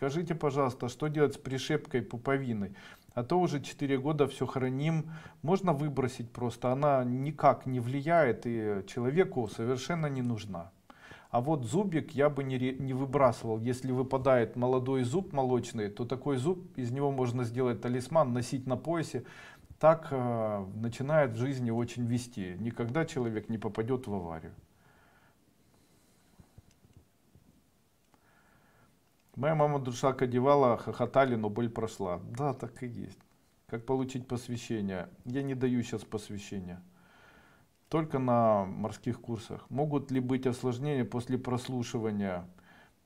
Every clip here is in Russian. Скажите, пожалуйста, что делать с пришепкой пуповины? А то уже 4 года все храним. Можно выбросить просто, она никак не влияет и человеку совершенно не нужна. А вот зубик я бы не выбрасывал. Если выпадает молодой зуб молочный, то такой зуб, из него можно сделать талисман, носить на поясе. Так начинает в жизни очень вести. Никогда человек не попадет в аварию. Моя мама дуршак одевала, хохотали, но боль прошла. Да, так и есть. Как получить посвящение? Я не даю сейчас посвящения. Только на морских курсах. Могут ли быть осложнения после прослушивания?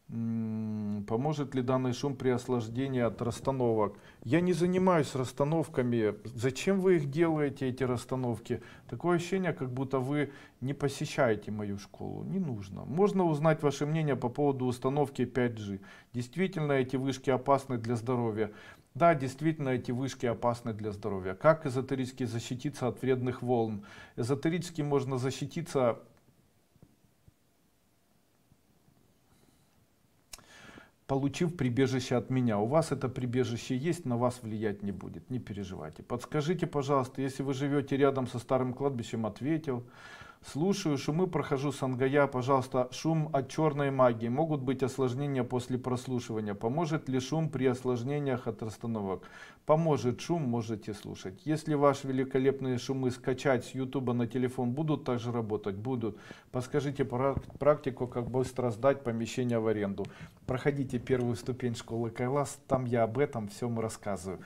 Поможет ли данный шум при осложнении от расстановок? Я не занимаюсь расстановками. Зачем вы их делаете, эти расстановки? Такое ощущение, как будто вы не посещаете мою школу. Не нужно. Можно узнать ваше мнение по поводу установки 5G. Действительно, эти вышки опасны для здоровья? Да, действительно, эти вышки опасны для здоровья. Как эзотерически защититься от вредных волн? Эзотерически можно защититься... получив прибежище от меня. У вас это прибежище есть, на вас влиять не будет, не переживайте. Подскажите, пожалуйста, если вы живете рядом со старым кладбищем, ответил. Слушаю шумы, прохожу сангая, пожалуйста, шум от черной магии. Могут быть осложнения после прослушивания. Поможет ли шум при осложнениях от расстановок? Поможет шум, можете слушать. Если ваши великолепные шумы скачать с YouTube на телефон, будут также работать? Будут. Подскажите практику, как быстро сдать помещение в аренду. Проходите первую ступень школы Кайлас, там я об этом всем рассказываю.